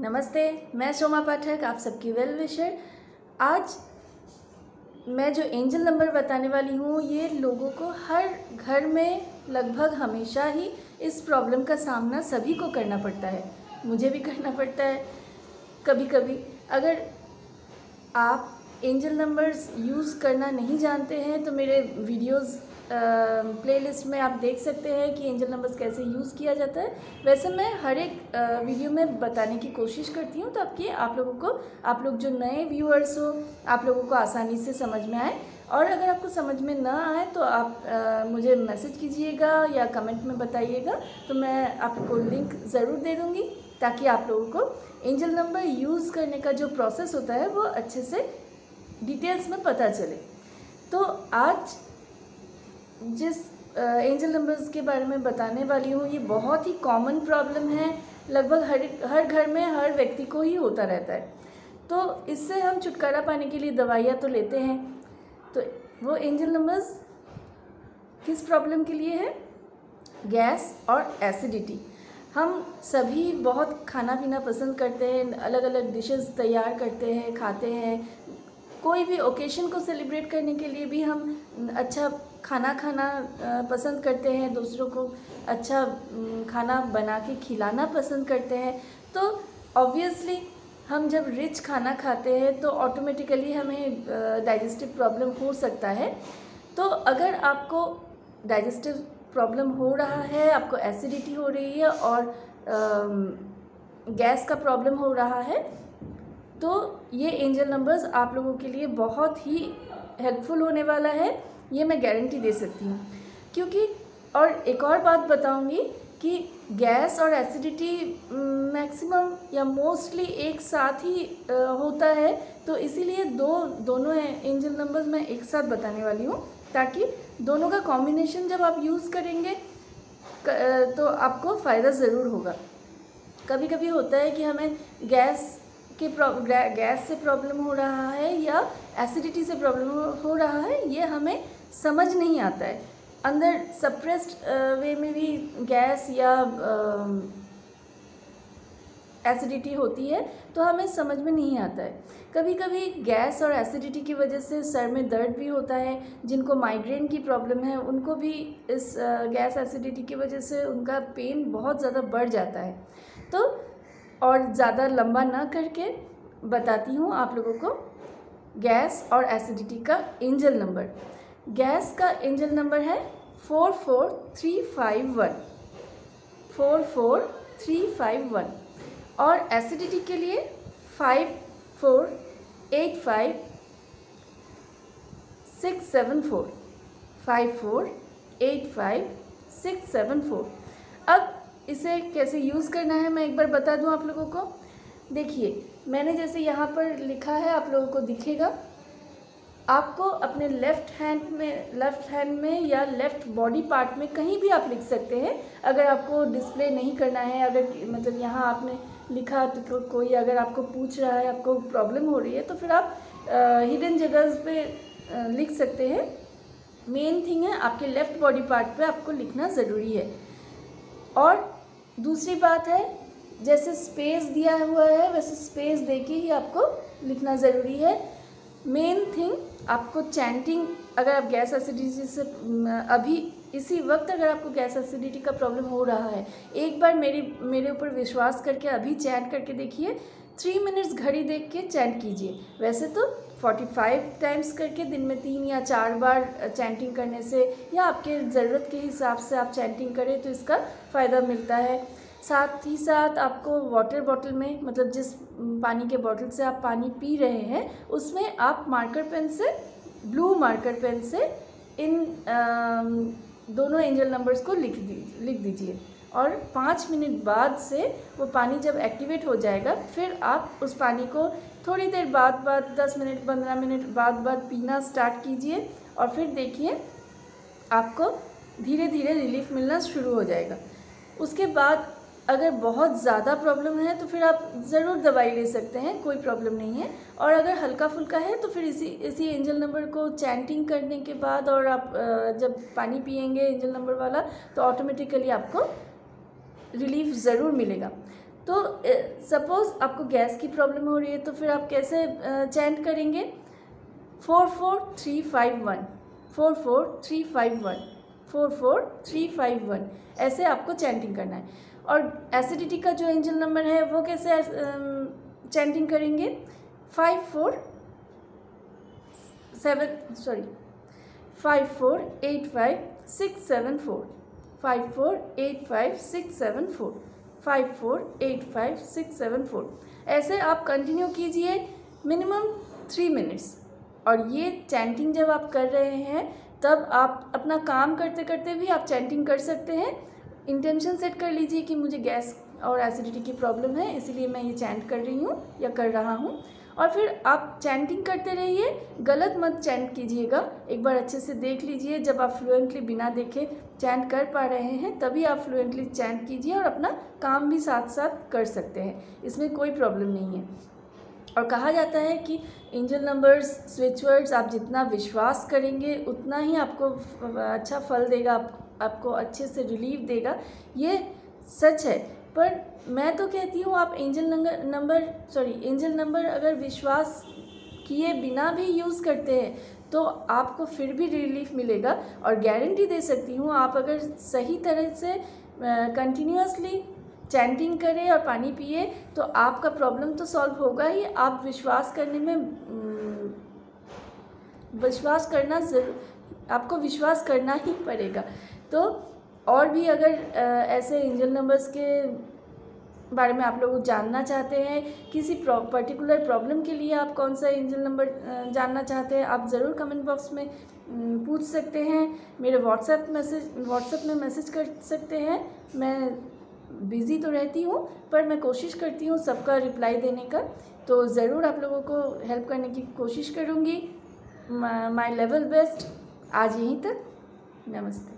नमस्ते, मैं सोमा पाठक आप सबकी वेल विशर। आज मैं जो एंजल नंबर बताने वाली हूँ ये लोगों को हर घर में लगभग हमेशा ही इस प्रॉब्लम का सामना सभी को करना पड़ता है, मुझे भी करना पड़ता है कभी कभी। अगर आप एंजल नंबर्स यूज़ करना नहीं जानते हैं तो मेरे वीडियोस प्लेलिस्ट में आप देख सकते हैं कि एंजल नंबर्स कैसे यूज़ किया जाता है। वैसे मैं हर एक वीडियो में बताने की कोशिश करती हूँ ताकि आप लोग जो नए व्यूअर्स हो आप लोगों को आसानी से समझ में आए। और अगर आपको समझ में ना आए तो आप मुझे मैसेज कीजिएगा या कमेंट में बताइएगा, तो मैं आपको लिंक ज़रूर दे दूँगी ताकि आप लोगों को एंजल नंबर यूज़ करने का जो प्रोसेस होता है वो अच्छे से डिटेल्स में पता चले। तो आज जिस एंजल नंबर्स के बारे में बताने वाली हूँ ये बहुत ही कॉमन प्रॉब्लम है, लगभग हर घर में हर व्यक्ति को ही होता रहता है। तो इससे हम छुटकारा पाने के लिए दवाइयाँ तो लेते हैं, तो वो एंजल नंबर्स किस प्रॉब्लम के लिए है? गैस और एसिडिटी। हम सभी बहुत खाना पीना पसंद करते हैं, अलग अलग डिशेस तैयार करते हैं, खाते हैं। कोई भी ओकेशन को सेलिब्रेट करने के लिए भी हम अच्छा खाना खाना पसंद करते हैं, दूसरों को अच्छा खाना बना के खिलाना पसंद करते हैं। तो ऑब्वियसली हम जब रिच खाना खाते हैं तो ऑटोमेटिकली हमें डाइजेस्टिव प्रॉब्लम हो सकता है। तो अगर आपको डाइजेस्टिव प्रॉब्लम हो रहा है, आपको एसिडिटी हो रही है और गैस का प्रॉब्लम हो रहा है, तो ये एंजल नंबर्स आप लोगों के लिए बहुत ही हेल्पफुल होने वाला है, ये मैं गारंटी दे सकती हूँ। क्योंकि और एक और बात बताऊँगी कि गैस और एसिडिटी मैक्सिमम या मोस्टली एक साथ ही होता है, तो इसीलिए दोनों एंजल नंबर्स मैं एक साथ बताने वाली हूँ ताकि दोनों का कॉम्बिनेशन जब आप यूज़ करेंगे तो आपको फ़ायदा ज़रूर होगा। कभी कभी होता है कि हमें गैस से प्रॉब्लम हो रहा है या एसिडिटी से प्रॉब्लम हो रहा है, ये हमें समझ नहीं आता है। अंदर सप्रेस्ड वे में भी गैस या एसिडिटी होती है तो हमें समझ में नहीं आता है। कभी कभी गैस और एसिडिटी की वजह से सर में दर्द भी होता है। जिनको माइग्रेन की प्रॉब्लम है उनको भी इस गैस एसिडिटी की वजह से उनका पेन बहुत ज़्यादा बढ़ जाता है। तो और ज़्यादा लंबा ना करके बताती हूँ आप लोगों को गैस और एसिडिटी का एंजल नंबर। गैस का एंजल नंबर है 44351 44351 और एसिडिटी के लिए 5485674 5485674। अब इसे कैसे यूज़ करना है मैं एक बार बता दूं आप लोगों को। देखिए मैंने जैसे यहाँ पर लिखा है आप लोगों को दिखेगा, आपको अपने लेफ़्ट हैंड में या लेफ़्ट बॉडी पार्ट में कहीं भी आप लिख सकते हैं। अगर आपको डिस्प्ले नहीं करना है, अगर मतलब यहाँ आपने लिखा तो कोई अगर आपको पूछ रहा है आपको प्रॉब्लम हो रही है तो फिर आप हिडन जगह पे लिख सकते हैं। मेन थिंग है आपके लेफ़्ट बॉडी पार्ट पर आपको लिखना ज़रूरी है। और दूसरी बात है जैसे स्पेस दिया हुआ है वैसे स्पेस देके ही आपको लिखना ज़रूरी है। मेन थिंग आपको चैंटिंग, अगर आप गैस एसिडिटी से अभी इसी वक्त अगर आपको गैस एसिडिटी का प्रॉब्लम हो रहा है, एक बार मेरे ऊपर विश्वास करके अभी चैंट करके देखिए। 3 मिनट्स घड़ी देख के चैंट कीजिए। वैसे तो 45 टाइम्स करके दिन में 3 या 4 बार चैंटिंग करने से या आपके ज़रूरत के हिसाब से आप चैंटिंग करें तो इसका फ़ायदा मिलता है। साथ ही साथ आपको वाटर बॉटल में, मतलब जिस पानी के बॉटल से आप पानी पी रहे हैं उसमें आप मार्कर पेन से, ब्लू मार्कर पेन से इन दोनों एंजल नंबर्स को लिख दीजिए और 5 मिनट बाद से वो पानी जब एक्टिवेट हो जाएगा फिर आप उस पानी को थोड़ी देर बाद 10 मिनट 15 मिनट बाद पीना स्टार्ट कीजिए और फिर देखिए आपको धीरे धीरे रिलीफ मिलना शुरू हो जाएगा। उसके बाद अगर बहुत ज़्यादा प्रॉब्लम है तो फिर आप ज़रूर दवाई ले सकते हैं, कोई प्रॉब्लम नहीं है। और अगर हल्का फुल्का है तो फिर इसी एंजल नंबर को चैंटिंग करने के बाद और आप जब पानी पियेंगे एंजल नंबर वाला तो ऑटोमेटिकली आपको रिलीफ ज़रूर मिलेगा। तो सपोज़ आपको गैस की प्रॉब्लम हो रही है तो फिर आप कैसे चैंट करेंगे 4 4 3 5 1 4 4 3 5 1 4 4 3 5 1 ऐसे आपको चैंटिंग करना है। और एसिडिटी का जो एंजल नंबर है वो कैसे चैंटिंग करेंगे 5 4 7 सॉरी 5 4 8 5 6 7 4 5 4 8 5 6 7 4 5 4 8 5 6 7 4 ऐसे आप कंटिन्यू कीजिए मिनिमम 3 मिनट्स। और ये चैंटिंग जब आप कर रहे हैं तब आप अपना काम करते करते भी आप चैंटिंग कर सकते हैं। इंटेंशन सेट कर लीजिए कि मुझे गैस और एसिडिटी की प्रॉब्लम है इसीलिए मैं ये चैंट कर रही हूँ या कर रहा हूँ। और फिर आप चैंटिंग करते रहिए, गलत मत चैंट कीजिएगा, एक बार अच्छे से देख लीजिए। जब आप फ्लुएंटली बिना देखे चैंट कर पा रहे हैं तभी आप फ्लुएंटली चैंट कीजिए और अपना काम भी साथ साथ कर सकते हैं, इसमें कोई प्रॉब्लम नहीं है। और कहा जाता है कि एंजल नंबर्स स्विच वर्ड्स आप जितना विश्वास करेंगे उतना ही आपको अच्छा फल देगा, आपको अच्छे से रिलीफ देगा, ये सच है। पर मैं तो कहती हूँ आप एंजल नंबर अगर विश्वास किए बिना भी यूज़ करते हैं तो आपको फिर भी रिलीफ मिलेगा। और गारंटी दे सकती हूँ आप अगर सही तरह से कंटिन्यूअसली चैंटिंग करें और पानी पिए तो आपका प्रॉब्लम तो सॉल्व होगा ही। आप आपको विश्वास करना ही पड़ेगा। तो और भी अगर ऐसे एंजल नंबर्स के बारे में आप लोग जानना चाहते हैं, किसी पर्टिकुलर प्रॉब्लम के लिए आप कौन सा एंजल नंबर जानना चाहते हैं, आप ज़रूर कमेंट बॉक्स में पूछ सकते हैं, मेरे व्हाट्सएप में मैसेज कर सकते हैं। मैं बिज़ी तो रहती हूँ पर मैं कोशिश करती हूँ सबका रिप्लाई देने का, तो ज़रूर आप लोगों को हेल्प करने की कोशिश करूँगी। My level best. आज यहीं तक, नमस्ते।